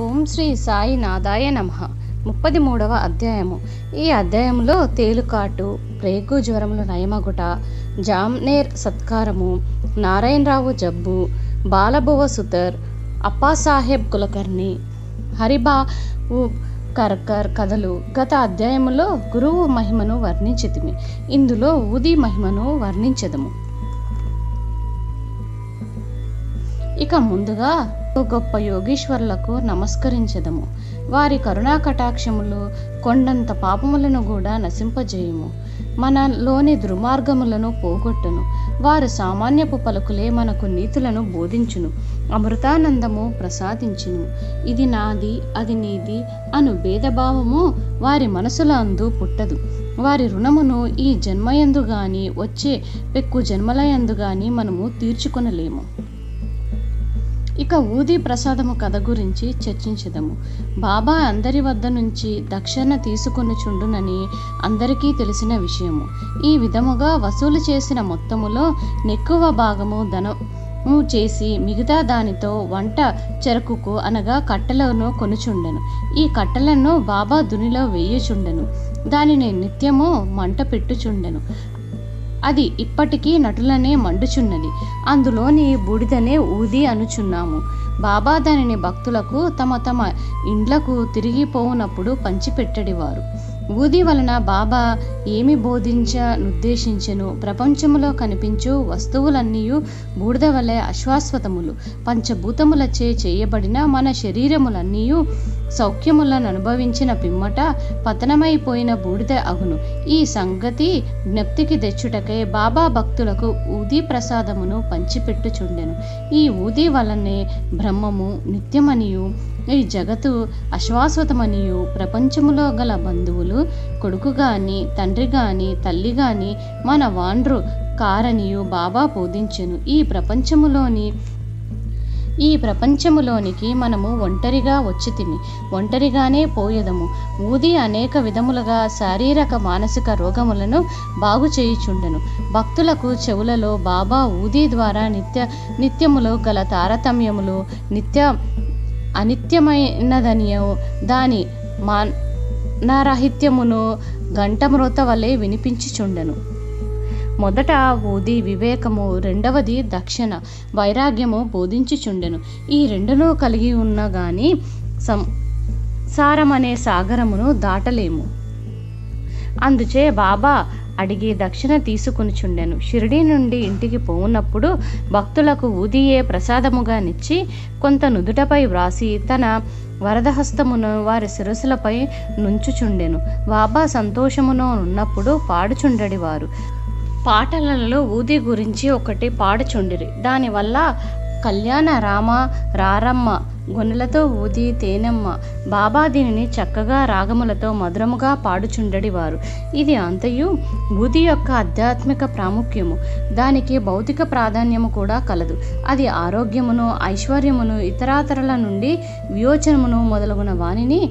ఓం శ్రీ సాయి నాదాయ నమః. 33వ అధ్యాయము. ఈ అధ్యాయంలో తేలుకాటు, ప్రేగు జ్వరములు నయమగుట, జామ్నేర్ సత్కారము, నారాయణరావు జబ్బు, బాలభువ సుతర్, అప్పాసాహెబ్ కులకర్ణి, హరిబాబు కర్కర్ కథలు. గత అధ్యాయంలో గురువు మహిమను వర్ణించితిమి. ఇందులో ఊది మహిమను వర్ణించదము. ఇక ముందుగా గొప్ప యోగీశ్వరులకు నమస్కరించదము. వారి కరుణా కటాక్షములు కొండంత పాపములను కూడా నశింపజేయుము. మనలోని దుర్మార్గములను పోగొట్టును. వారు సామాన్యపు పలుకులే మనకు నీతులను బోధించును. అమృతానందము ప్రసాదించును. ఇది నాది, అది నీది అను భేదభావము వారి మనసుల అందు పుట్టదు. వారి రుణమును ఈ జన్మయందు గాని వచ్చే పెక్కు జన్మలయందు గాని మనము తీర్చుకొనలేము. ఇక ఊది ప్రసాదము కథ గురించి చర్చించదము. బాబా అందరి వద్ద నుంచి దక్షిణ తీసుకొని చుండునని అందరికీ తెలిసిన విషయము. ఈ విధముగా వసూలు చేసిన మొత్తములో నెక్కువ భాగము ధనము చేసి మిగతా దానితో వంట చెరకుకు అనగా కట్టెలను కొనుచుండెను. ఈ కట్టెలను బాబా దునిలో వేయుచుండెను. దానిని నిత్యము మంట పెట్టుచుండెను. అది ఇప్పటికీ నటులనే మండుచున్నది. అందులోని బూడిదనే ఊది అనుచున్నాము. బాబా దానిని భక్తులకు తమ తమ ఇండ్లకు తిరిగిపోవునప్పుడు పంచిపెట్టడివారు. ఊది వలన బాబా ఏమి బోధించనుద్దేశించెను? ప్రపంచములో కనిపించు వస్తువులన్నీ బూడిద వలె అశ్వాశ్వతములు. పంచభూతములచే చేయబడిన మన శరీరములన్నీ సౌఖ్యములను అనుభవించిన పిమ్మట పతనమైపోయిన బూడిద అగును. ఈ సంగతి జ్ఞప్తికి తెచ్చుటకై బాబా భక్తులకు ఊది ప్రసాదమును పంచిపెట్టుచుండెను. ఈ ఊది వలనే బ్రహ్మము నిత్యమనియు, ఈ జగత్తు అశ్వాశ్వతమనియు, ప్రపంచములో గల బంధువులు కొడుకు గాని, తండ్రి గాని, తల్లి గాని మన వాండ్రు కారనియు బాబా బోధించెను. ఈ ప్రపంచములోనికి మనము ఒంటరిగా వచ్చితిమి. ఒంటరిగానే పోయేదము. ఊది అనేక విధములుగా శారీరక మానసిక రోగములను బాగు చేయుచుండెను. భక్తులకు చెవులలో బాబా ఊది ద్వారా నిత్యములో గల తారతమ్యములు, అనిత్యమైనదనియో దాని మానరాహిత్యమును గంటమృత వలె వినిపించుచుండెను. మొదట ఊది వివేకము, రెండవది దక్షిణ వైరాగ్యము బోధించుచుండెను. ఈ రెండును కలిగి ఉన్న గాని సంసారమనే సాగరమును దాటలేము. అందుచే బాబా అడిగి దక్షిణ తీసుకునిచుండెను. షిరిడి నుండి ఇంటికి పోవునప్పుడు భక్తులకు ఊదియే ప్రసాదముగా నిచ్చి కొంత నుదుటపై వ్రాసి తన వరదహస్తమును వారి శిరస్సులపై నుంచుచుండెను. బాబా సంతోషమును ఉన్నప్పుడు పాడుచుండెడివారు. పాటలలో ఊది గురించి ఒకటి పాడుచుండిరి. దానివల్ల కళ్యాణ రామ రారమ్మ గొనులతో ఊది తేనమ్మ బాబా దీనిని చక్కగా రాగములతో మధురముగా పాడుచుండెడివారు. ఇది అంతయు ఊది యొక్క ఆధ్యాత్మిక ప్రాముఖ్యము. దానికి భౌతిక ప్రాధాన్యము కూడా కలదు. అది ఆరోగ్యమును, ఐశ్వర్యమును, ఇతరాతరుల నుండి వియోచనమును మొదలగున వానిని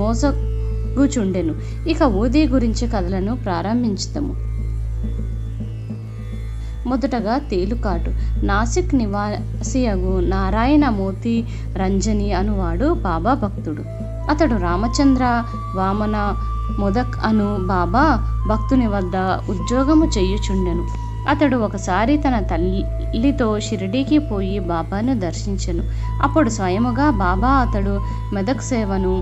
మోసగుచుండెను. ఇక ఊది గురించి కథలను ప్రారంభించుతాము. మొదటగా తేలుకాటు. నాసిక్ నివాసియగు నారాయణమూర్తి రంజని అనువాడు బాబా భక్తుడు. అతడు రామచంద్ర వామన మొదక్ అను బాబా భక్తుని వద్ద ఉద్యోగము చేయుచుండెను. అతడు ఒకసారి తన తల్లితో షిరిడీకి పోయి బాబాను దర్శించెను. అప్పుడు స్వయముగా బాబా అతడు మెదక్ సేవను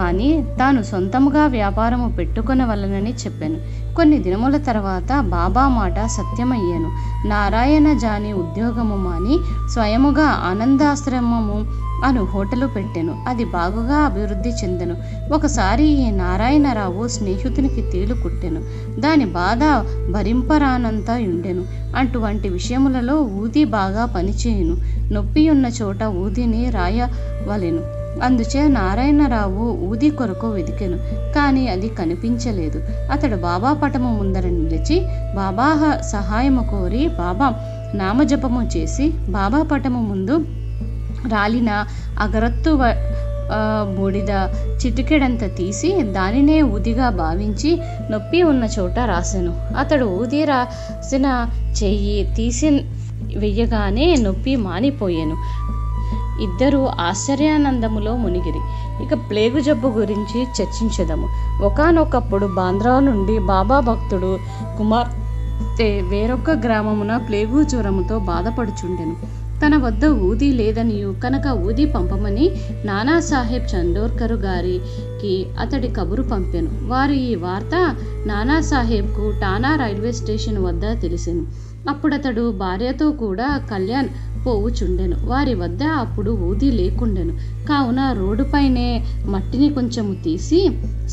మాని తాను సొంతముగా వ్యాపారము పెట్టుకొనవలనని చెప్పాను. కొన్ని దినముల తర్వాత బాబా మాట సత్యమయ్యాను. నారాయణ జాని ఉద్యోగము మాని స్వయముగా ఆనందాశ్రమము అను హోటలు పెట్టెను. అది బాగుగా అభివృద్ధి చెందెను. ఒకసారి ఈ నారాయణరావు స్నేహితునికి తేలు కుట్టెను. దాని బాధ భరింపరానంతా ఉండెను. అటువంటి విషయములలో ఊది బాగా పనిచేయును. నొప్పి ఉన్న చోట ఊదిని రాయవలెను. అందుచే నారాయణరావు ఊది కొరకు వెతికెను. కానీ అది కనిపించలేదు. అతడు బాబా పటము ముందర నిలిచి బాబా సహాయము కోరి బాబా నామజపము చేసి బాబా పటము ముందు రాలిన అగరత్తు బూడిద చిటికెడంత తీసి దానినే ఊదిగా భావించి నొప్పి ఉన్న చోట రాసెను. అతడు ఊది రాసిన చెయ్యి తీసి వెయ్యగానే నొప్పి మానిపోయాను. ఇద్దరు ఆశ్చర్యానందములో మునిగిరి. ఇక ప్లేగు జబ్బు గురించి చర్చించదము. ఒకానొకప్పుడు బాంద్రా నుండి బాబా భక్తుడు కుమార్తె వేరొక గ్రామమున ప్లేగు జ్వరముతో బాధపడుచుండెను. తన వద్ద ఊది లేదనియు కనుక ఊది పంపమని నానాసాహెబ్ చందోర్కరు గారికి అతడి కబురు పంపెను. వారు ఈ వార్త నానాసాహెబ్కు టానా రైల్వే స్టేషన్ వద్ద తెలిసెను. అప్పుడతడు భార్యతో కూడా కళ్యాణ్ పోవుచుండెను. వారి వద్ద అప్పుడు ఊది లేకుండెను. కావున రోడ్డుపైనే మట్టిని కొంచెము తీసి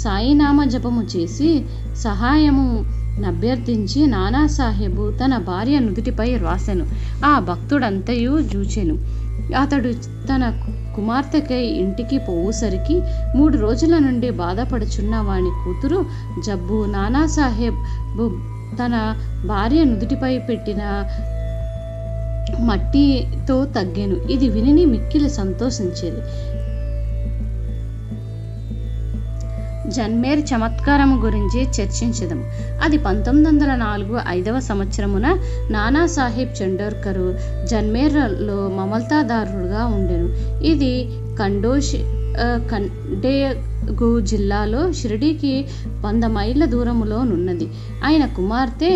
సాయినామ జపము చేసి సహాయము అభ్యర్థించి నానాసాహెబు తన భార్య నుదుటిపై రాసెను. ఆ భక్తుడంతయు జూచెను. అతడు తన కుమార్తెకై ఇంటికి పోవుసరికి 3 రోజుల నుండి బాధపడుచున్న వాని కూతురు జబ్బు నానాసాహెబు తన భార్య నుదుటిపై పెట్టిన మట్టితో తగ్గెను. ఇది విని మిక్కిలి సంతోషించేది. జన్మేర్ చమత్కారము గురించి చర్చించదము. అది 1904 నానాసాహెబ్ చండోర్కరు జన్మేర్లో మమల్తాదారుడుగా ఉండెను. ఇది ఖండేగు జిల్లాలో షిరిడీకి 100 మైళ్ళ దూరములో నున్నది. ఆయన కుమార్తె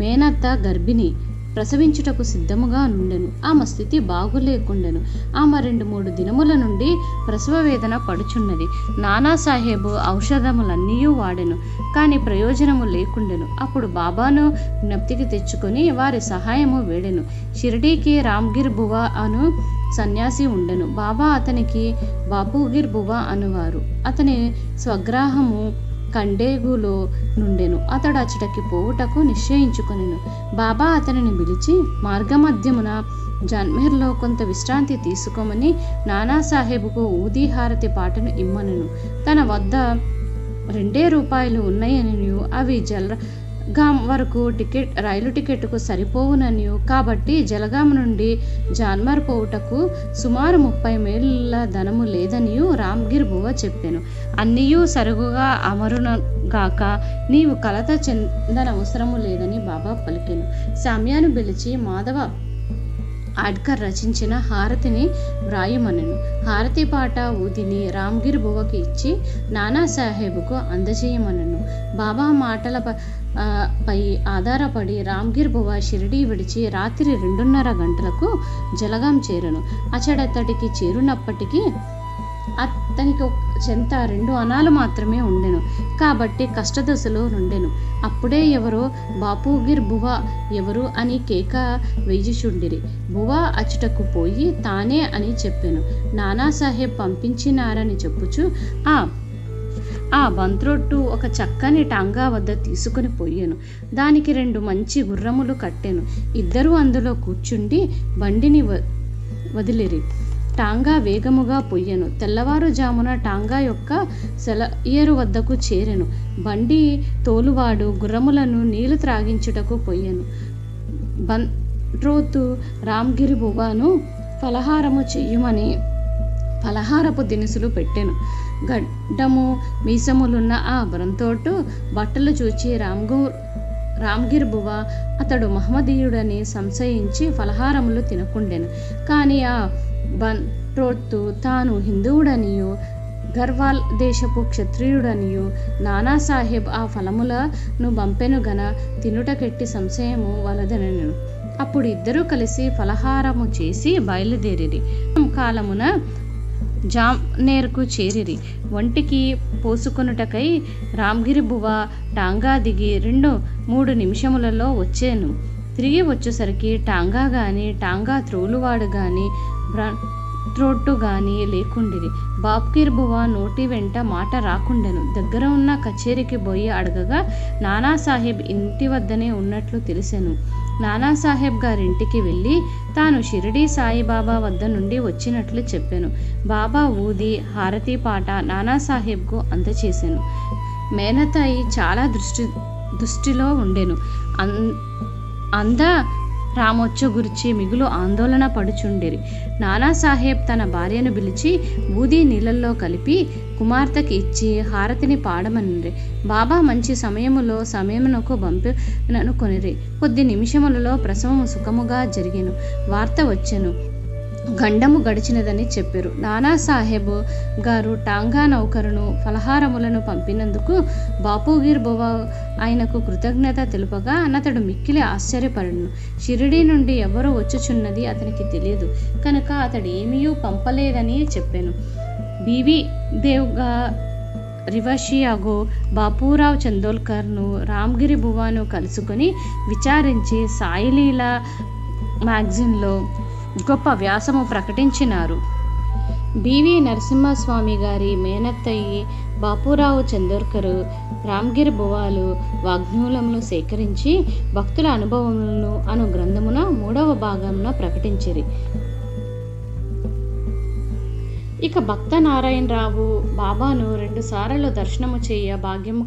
మేనత్త గర్భిణి, ప్రసవించుటకు సిద్ధముగా నుండెను. ఆమె స్థితి బాగులేకుండెను. ఆమె 2-3 దినముల నుండి ప్రసవ వేదన పడుచున్నది. నానాసాహెబు ఔషధములన్నీ వాడెను, కానీ ప్రయోజనము లేకుండెను. అప్పుడు బాబాను జ్ఞప్తికి తెచ్చుకొని వారి సహాయము వేడెను. షిరిడీకి రామ్గిర్ బువా అను సన్యాసి ఉండెను. బాబా అతనికి బాపుగిర్ బువా అనువారు. అతని స్వగ్రాహము ఖండేగులో నుండెను. అతడు అచ్చటకి పోవుటకు నిశ్చయించుకొనెను. బాబా అతనిని పిలిచి మార్గమధ్యమున జన్మేర్లో కొంత విశ్రాంతి తీసుకోమని నానాసాహెబుకు ఊదీహారతి పాటను ఇమ్మనెను. తన వద్ద 2 రూపాయలు ఉన్నాయనియు అవి జలగాం వరకు రైలు టికెట్కు సరిపోవుననియు కాబట్టి జలగాం నుండి జాన్మర్ పోవుటకు సుమారు 30 మైళ్ళ ధనము లేదనియు రామ్గిర్ బువ చెప్పాను. అన్నీయూ సరుగుగా అమరునగాక, నీవు కలత చెందనవసరము లేదని బాబా పలికెను. సామ్యాను పిలిచి మాధవ ఆడ్కర్ రచించిన హారతిని వ్రాయమనెను. హారతి పాట ఊదిని రామ్గిర్ బువకి ఇచ్చి నానాసాహెబుకు అందజేయమనెను. బాబా మాటల పై ఆధారపడి రామ్గిర్ బువ షిరిడి విడిచి రాత్రి 2:30 గంటలకు జలగాం చేరను. అతడికి చేరునప్పటికీ అతనికి చెంత 2 అణాలు మాత్రమే ఉండెను, కాబట్టి కష్టదశలో నుండెను. అప్పుడే ఎవరో బాపుగిర్ బువా ఎవరు అని కేక వేయుచుండిరి. బువా అచ్చటకు పోయి తానే అని చెప్పెను. నానాసాహెబ్ పంపించినారని చెప్పుచు ఆ బంత్రొట్టు ఒక చక్కని టాంగా వద్ద తీసుకుని పోయాను. దానికి 2 మంచి గుర్రములు కట్టెను. ఇద్దరూ అందులో కూర్చుండి బండిని వదిలిరి. టాంగా వేగముగా పొయ్యెను. తెల్లవారుజామున టాంగా యొక్క సెలయేరు వద్దకు చేరెను. బండి తోలువాడు గుర్రములను నీళ్లు త్రాగించుటకు పొయ్యెను. బంట్రోతు రామ్గిరి బువాను ఫలహారము చెయ్యుమని ఫలహారపు దినుసులు పెట్టెను. గడ్డము మీసములున్న ఆ బంట్రోతు బట్టలు చూచి రామ్గిర్ బువా అతడు మహమ్మదీయుడని సంశయించి ఫలహారములు తినకుండెను. కానీ ఆ బంట్రోతు తాను హిందువుడనియు గర్వాల్ దేశపు క్షత్రియుడనియు నానాసాహెబ్ ఆ ఫలములను బంపెనుగన తినుటకెట్టి సంశయము వలదనెను. అప్పుడు ఇద్దరూ కలిసి ఫలహారము చేసి బయలుదేరిరి. కాలమున జామ్నేర్కు చేరిరి. ఒంటికి పోసుకొనుటకై రామ్గిరి బువా టాంగా దిగి 2-3 నిమిషములలో వచ్చాను. తిరిగి వచ్చేసరికి టాంగా కానీ టాంగా త్రోలువాడు కానీ బంట్రోతు కానీ లేకుండిరి. బాపుగిర్ బువా నోటి వెంట మాట రాకుండెను. దగ్గర ఉన్న కచేరీకి పోయి అడగగా నానాసాహెబ్ ఇంటి వద్దనే ఉన్నట్లు తెలిసెను. నానాసాహెబ్ గారింటికి వెళ్ళి తాను షిరిడీ సాయిబాబా వద్ద నుండి వచ్చినట్లు చెప్పాను. బాబా ఊది హారతి పాట నానాసాహెబ్కు అందచేశాను. మేనతాయి చాలా దృష్టిలో ఉండెను. అంద రామోచ్చ గురించి మిగులు ఆందోళన పడుచుండిరి. నానాసాహెబ్ తన భార్యను పిలిచి ఊది నీళ్ళల్లో కలిపి కుమార్తెకి ఇచ్చి హారతిని పాడమనిరి. బాబా మంచి సమయములో సమయమునకు పంపిననుకొనిరి. కొద్ది నిమిషములలో ప్రసవము సుఖముగా జరిగెను. వార్త వచ్చెను. గండము గడిచినదని చెప్పారు. నానాసాహెబ్ గారు టాంగా నౌకరును ఫలహారములను పంపినందుకు బాపుగీర్ బువా ఆయనకు కృతజ్ఞత తెలుపగా అతడు మిక్కిలి ఆశ్చర్యపడను. షిరిడీ నుండి ఎవరో వచ్చుచున్నది అతనికి తెలియదు కనుక అతడు ఏమీయూ పంపలేదని చెప్పాను. బీవీ దేవ్గా రివషియాగో బాపూరావు చందోల్కర్ను రామ్గిరి బువాను కలుసుకొని విచారించి సాయిలీల మ్యాగజైన్లో గొప్ప వ్యాసము ప్రకటించినారు. బివి నరసింహస్వామి గారి మేనత్తయ్యి బాపురావు చందోర్కరు రామ్గిరి బువాలు వాగ్మూలమును సేకరించి భక్తుల అనుభవములను అను గ్రంథమున 3వ భాగమున ప్రకటించిరి. ఇక భక్త నారాయణరావు బాబాను 2 సార్లు దర్శనము చేయ భాగ్యము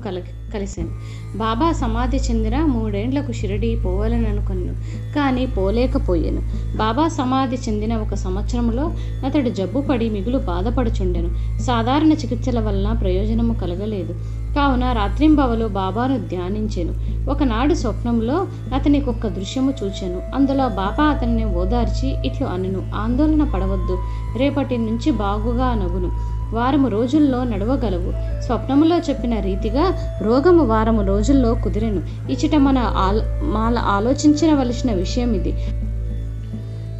కలిసాను. బాబా సమాధి చెందిన 3 ఏండ్లకు షిరిడి పోవాలనుకున్నాను కానీ పోలేకపోయాను. బాబా సమాధి చెందిన 1 సంవత్సరంలో అతడు జబ్బు పడి మిగులు బాధపడుచుండెను. సాధారణ చికిత్సల వలన ప్రయోజనము కలగలేదు. కావున రాత్రింబవలు బాబాను ధ్యానించాను. ఒకనాడు స్వప్నంలో అతనికి 1 దృశ్యము చూచాను. అందులో బాబా అతన్ని ఓదార్చి ఇట్లు అనను, ఆందోళన పడవద్దు, రేపటి నుంచి బాగుగా నగును, 1 వారము రోజుల్లో నడవగలవు. స్వప్నములో చెప్పిన రీతిగా రోగము 1 వారము రోజుల్లో కుదిరెను. ఇచ్చట మన ఆలోచించవలసిన విషయం ఇది.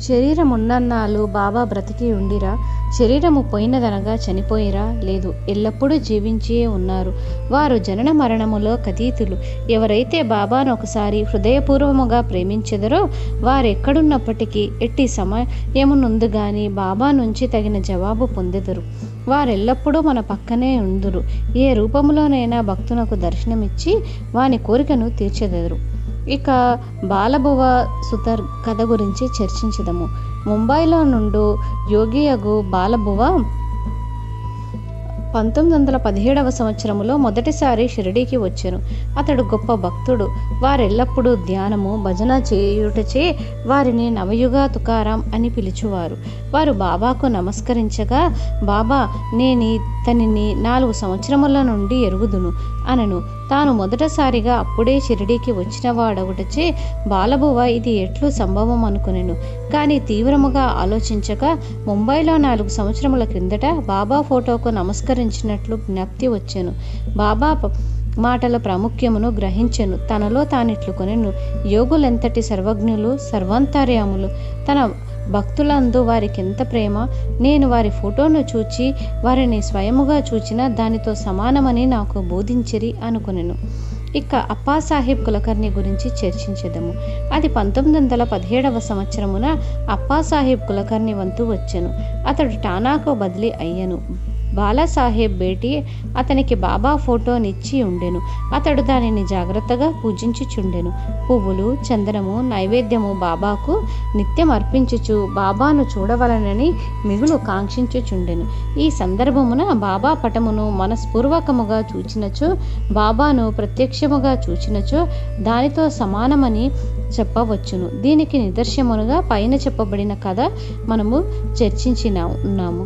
శరీరం ఉన్నన్నాళ్ళు బాబా బ్రతికి ఉండిరా, శరీరము పోయినదనగా చనిపోయిరా లేదు, ఎల్లప్పుడూ జీవించే ఉన్నారు. వారు జనన మరణములో అతీతులు. ఎవరైతే బాబాను ఒకసారి హృదయపూర్వముగా ప్రేమించెదరో వారెక్కడున్నప్పటికీ ఎట్టి సమయమునందు గాని బాబా నుంచి తగిన జవాబు పొందెదరు. వారెల్లప్పుడూ మన పక్కనే ఉందురు. ఏ రూపములోనైనా భక్తునకు దర్శనమిచ్చి వాని కోరికను తీర్చెదరు. ఇక బాలభువ సుతర్ కథ గురించి చర్చించదము. ముంబైలో నుండి యోగియగు బాలభువ 1917వ సంవత్సరంలో మొదటిసారి షిరిడీకి వచ్చాను. అతడు గొప్ప భక్తుడు. వారెల్లప్పుడూ ధ్యానము భజన చేయుటచే వారిని నవయుగ తుకారాం అని పిలుచువారు. వారు బాబాకు నమస్కరించగా బాబా నేను ఇతనిని 4 సంవత్సరముల నుండి ఎరుగుదును అనను. తాను మొదటిసారిగా అప్పుడే షిరిడీకి వచ్చిన వాడవుటచే బాలభువ ఇది ఎట్లు సంభవం అనుకునేను. కానీ తీవ్రముగా ఆలోచించగా ముంబైలో 4 సంవత్సరముల క్రిందట బాబా ఫోటోకు నమస్కరించినట్లు జ్ఞప్తి వచ్చాను. బాబా మాటల ప్రాముఖ్యమును గ్రహించెను. తనలో తానిట్లు కొనెను, యోగులెంతటి సర్వజ్ఞులు సర్వాంతర్యాములు, తన భక్తులందు వారికి ఎంత ప్రేమ. నేను వారి ఫోటోను చూచి వారిని స్వయముగా చూచిన దానితో సమానమని నాకు బోధించిరి అనుకునేను. ఇక అప్పాసాహెబ్ కులకర్ణి గురించి చర్చించదము. అది 1917వ సంవత్సరమున అప్పాసాహెబ్ కులకర్ణి వంతు వచ్చెను. అతడు టానాకు బదిలీ అయ్యను. బాలాసాహెబ్ బేటి అతనికి బాబా ఫోటోనిచ్చి ఉండెను. అతడు దానిని జాగ్రత్తగా పూజించుచుండెను. పువ్వులు చందనము నైవేద్యము బాబాకు నిత్యం అర్పించుచు బాబాను చూడవలనని మిగులు కాంక్షించుచుండెను. ఈ సందర్భమున బాబా పటమును మనస్పూర్వకముగా చూచినచో బాబాను ప్రత్యక్షముగా చూచినచో దానితో సమానమని చెప్పవచ్చును. దీనికి నిదర్శనముగా పైన చెప్పబడిన కథ మనము చర్చించున్నాము.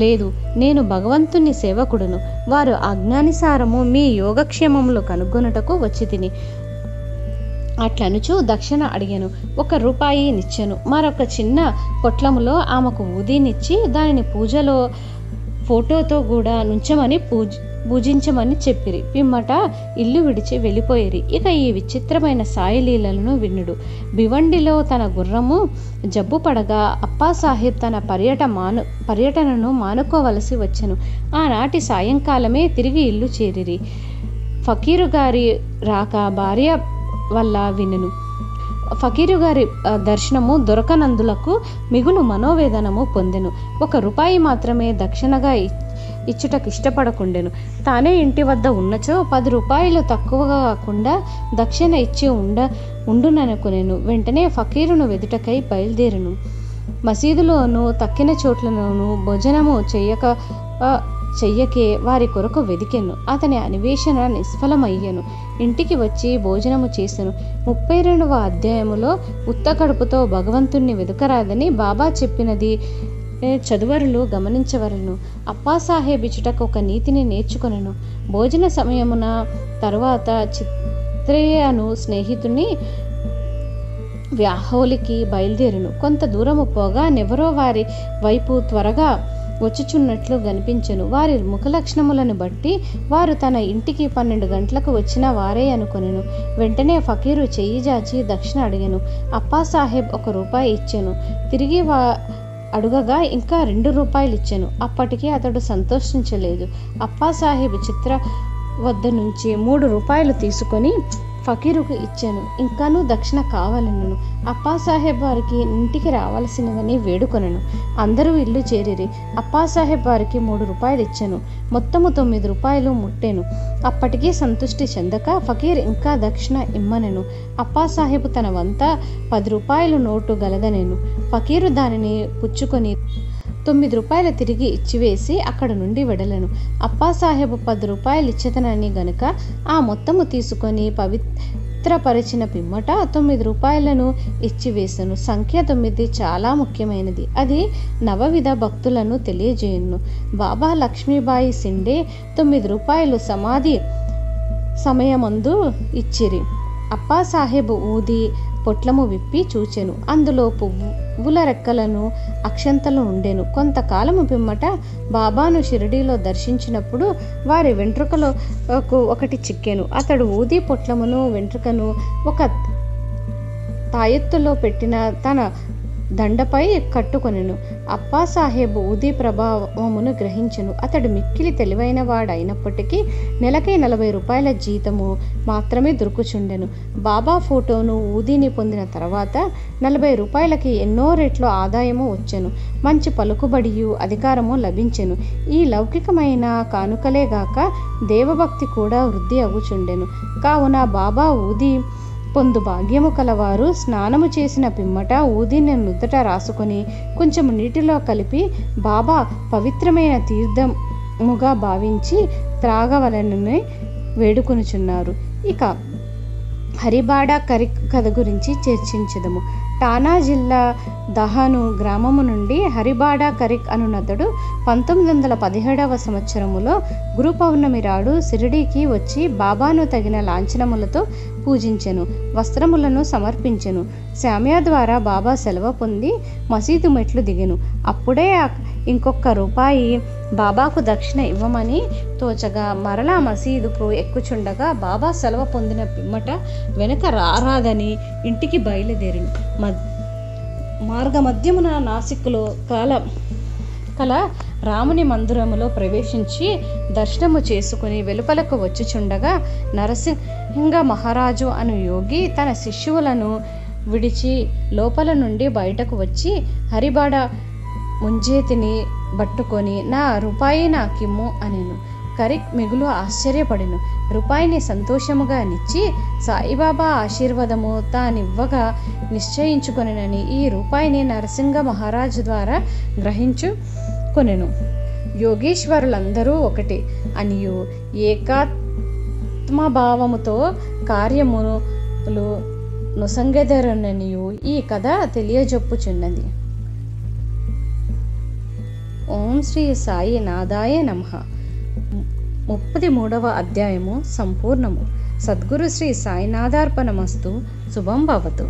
లేదు నేను భగవంతుని సేవకుడును, వారు ఆజ్ఞానుసారము మీ యోగక్షేమములు కనుగొనుటకు వచ్చి తిని అట్లనుచు దక్షిణ అడిగాను. 1 రూపాయి నిచ్చెను. మరొక చిన్న పొట్లములో ఆమెకు ఊదినిచ్చి దానిని పూజలో ఫోటోతో కూడా నుంచమని పూజించమని చెప్పిరి. పిమ్మట ఇల్లు విడిచి వెళ్ళిపోయిరి. ఇక ఈ విచిత్రమైన సాయిలీలను వినుడు. భివండిలో తన గుర్రము జబ్బు పడగా అప్పాసాహెబ్ తన పర్యటనను మానుకోవలసి వచ్చెను. ఆనాటి సాయంకాలమే తిరిగి ఇల్లు చేరిరి. ఫకీరు గారి రాక భార్య వల్ల వినెను. ఫకీరు గారి దర్శనము దొరకనందులకు మిగులు మనోవేదనము పొందెను. 1 రూపాయి మాత్రమే దక్షిణగా ఇచ్చుటకు ఇష్టపడకుండెను. తానే ఇంటి వద్ద ఉన్నచో 10 రూపాయలు తక్కువగా కాకుండా దక్షిణ ఇచ్చి ఉండుననుకునేను. వెంటనే ఫకీరును వెదుటకై బయలుదేరును. మసీదులోనూ తక్కిన చోట్లలోనూ భోజనము చెయ్యకే వారి కొరకు వెదికెను. అతని అన్వేషణ నిష్ఫలమయ్యను. ఇంటికి వచ్చి భోజనము చేసెను. 32వ అధ్యాయములో ఉత్త కడుపుతో భగవంతుణ్ణి వెదకరాదని బాబా చెప్పినది చదువరులు గమనించవలను. అప్పాసాహెబ్ ఇచుటకు ఒక నీతిని నేర్చుకొనెను. భోజన సమయమున తర్వాత చిత్రేయను స్నేహితుని వ్యాహోలికి బయలుదేరును. కొంత దూరము పోగా ఎవరో వారి వైపు త్వరగా వచ్చుచున్నట్లు కనిపించెను. వారి ముఖలక్షణములను బట్టి వారు తన ఇంటికి 12 గంటలకు వచ్చిన వారే అనుకొనెను. వెంటనే ఫకీరు చెయ్యి జాచి దక్షిణ అడిగెను. అప్పాసాహెబ్ 1 రూపాయి ఇచ్చెను. తిరిగి అడుగగా ఇంకా 2 రూపాయలు ఇచ్చెను. అప్పటికీ అతడు సంతోషించలేదు. అప్పాసాహెబ్ చిత్ర వద్ద నుంచి 3 రూపాయలు తీసుకొని ఫకీరుకు ఇచ్చాను. ఇంకాను దక్షిణ కావాలనను. అప్పాసాహెబ్ వారికి ఇంటికి రావాల్సినవని వేడుకొనను. అందరూ ఇల్లు చేరిరి. అప్పాసాహెబ్ వారికి 3 రూపాయలు ఇచ్చాను. మొత్తము 9 రూపాయలు ముట్టెను. అప్పటికీ సంతృష్టి చెందక ఫకీర్ ఇంకా దక్షిణ ఇమ్మనెను. అప్పాసాహెబ్ తన వంత 10 రూపాయలు నోటు గలదనెను. ఫకీరు దానిని పుచ్చుకొని 9 రూపాయలు తిరిగి ఇచ్చివేసి అక్కడ నుండి వెడలను. అప్పాసాహెబు 10 రూపాయలు ఇచ్చేతనని గనుక ఆ మొత్తము తీసుకొని పవిత్రపరిచిన పిమ్మట 9 రూపాయలను ఇచ్చివేసను. సంఖ్య 9 చాలా ముఖ్యమైనది. అది నవవిధ భక్తులను తెలియజేయును. బాబా లక్ష్మీబాయి సిండే 9 రూపాయలు సమాధి సమయమందు ఇచ్చిరి. అప్పాసాహెబు ఊది పొట్లము విప్పి చూచెను. అందులో పువ్వుల రెక్కలను అక్షంతలు ఉండెను. కొంతకాలము పిమ్మట బాబాను షిరిడీలో దర్శించినప్పుడు వారి వెంట్రుకలకు ఒకటి చిక్కెను. అతడు ఊది పొట్లమును వెంట్రుకను ఒక తాయెత్తులో పెట్టిన తన దండపై కట్టుకొనెను. అప్పాసాహెబ్ ఊది ప్రభావమును గ్రహించెను. అతడు మిక్కిలి తెలివైన వాడైనప్పటికీ నెలకి 40 రూపాయల జీతము మాత్రమే దొరుకుచుండెను. బాబా ఫోటోను ఊదిని పొందిన తర్వాత 40 రూపాయలకి ఎన్నో రెట్లు ఆదాయము వచ్చెను. మంచి పలుకుబడియు అధికారము లభించెను. ఈ లౌకికమైన కానుకలేగాక దేవభక్తి కూడా వృద్ధి అగుచుండెను. కావున బాబా ఊది పొందు భాగ్యము కలవారు స్నానము చేసిన పిమ్మట ఊదిని నుద్దట రాసుకొని కొంచెం నీటిలో కలిపి బాబా పవిత్రమైన తీర్థముగా భావించి త్రాగవలనని వేడుకొనుచున్నారు. ఇక హరిబాడ కథ గురించి చర్చించదము. టానా జిల్లా దహాను గ్రామము నుండి హరిబాడా కరిక్ అనునతడు 1917వ సంవత్సరములో గురు పౌర్ణమి రాడు సిరిడీకి వచ్చి బాబాను తగిన లాంఛనములతో పూజించెను. వస్త్రములను సమర్పించెను. శామ్యా ద్వారా బాబా సెలవు పొంది మసీదు మెట్లు దిగెను. అప్పుడే ఇంకొక 1 రూపాయి బాబాకు దక్షిణ ఇవ్వమని తోచగా మరలా మసీదుకు ఎక్కుచుండగా బాబా సెలవు పొందిన పిమ్మట వెనుక రారాదని ఇంటికి బయలుదేరిను. మార్గమధ్యమున నాసిక్లో కల రాముని మందిరములో ప్రవేశించి దర్శనము చేసుకుని వెలుపలకు వచ్చుచుండగా నరసింహ మహారాజు అను యోగి తన శిష్యులను విడిచి లోపల నుండి బయటకు వచ్చి హరిబాడ ముంజేతిని పట్టుకొని నా రూపాయి నాకిమ్ము అనెను. కరిక్ మిగులు ఆశ్చర్యపడెను. రూపాయిని సంతోషముగా నిచ్చి సాయిబాబా ఆశీర్వాదము తానివ్వగా నిశ్చయించుకొనెనని ఈ రూపాయిని నరసింహ మహారాజు ద్వారా గ్రహించుకొనెను. యోగేశ్వరులందరూ ఒకటి అనియు ఏకాత్మభావముతో కార్యములు నొసంగెదరననియు ఈ కథ తెలియజొప్పుచున్నది. ఓం శ్రీ సాయి నాదాయ నమః. 33వ అధ్యాయము సంపూర్ణము. సద్గురు శ్రీ సాయినాథార్పణమస్తు. శుభం భవతు.